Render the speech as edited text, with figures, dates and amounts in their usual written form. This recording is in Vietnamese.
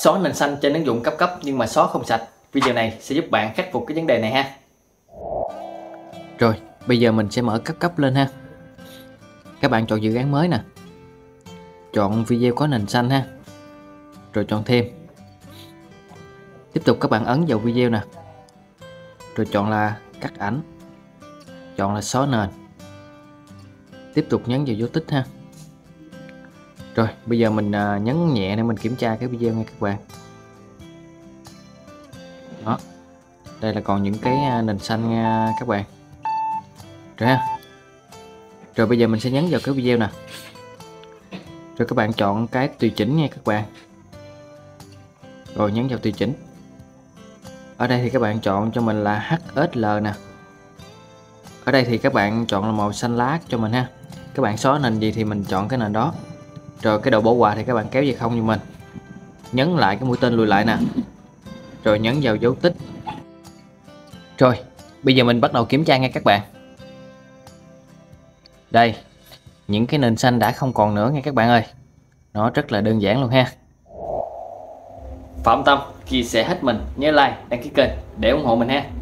Xóa nền xanh trên ứng dụng CapCut nhưng mà xóa không sạch. Video này sẽ giúp bạn khắc phục cái vấn đề này ha. Rồi, bây giờ mình sẽ mở CapCut lên ha. Các bạn chọn dự án mới nè. Chọn video có nền xanh ha. Rồi chọn thêm. Tiếp tục các bạn ấn vào video nè. Rồi chọn là cắt ảnh. Chọn là xóa nền. Tiếp tục nhấn vào dấu tích ha. Rồi bây giờ mình nhấn nhẹ để mình kiểm tra cái video nha các bạn. Đó. Đây là còn những cái nền xanh nha các bạn. Rồi ha. Rồi bây giờ mình sẽ nhấn vào cái video nè. Rồi các bạn chọn cái tùy chỉnh nha các bạn. Rồi nhấn vào tùy chỉnh. Ở đây thì các bạn chọn cho mình là HSL nè. Ở đây thì các bạn chọn là màu xanh lá cho mình ha. Các bạn xóa nền gì thì mình chọn cái nền đó. Rồi cái độ bảo hòa thì các bạn kéo về không như mình. Nhấn lại cái mũi tên lùi lại nè. Rồi nhấn vào dấu tích. Rồi bây giờ mình bắt đầu kiểm tra nha các bạn. Đây, những cái nền xanh đã không còn nữa nha các bạn ơi. Nó rất là đơn giản luôn ha. Phạm Tâm chia sẻ hết mình, nhớ like, đăng ký kênh để ủng hộ mình ha.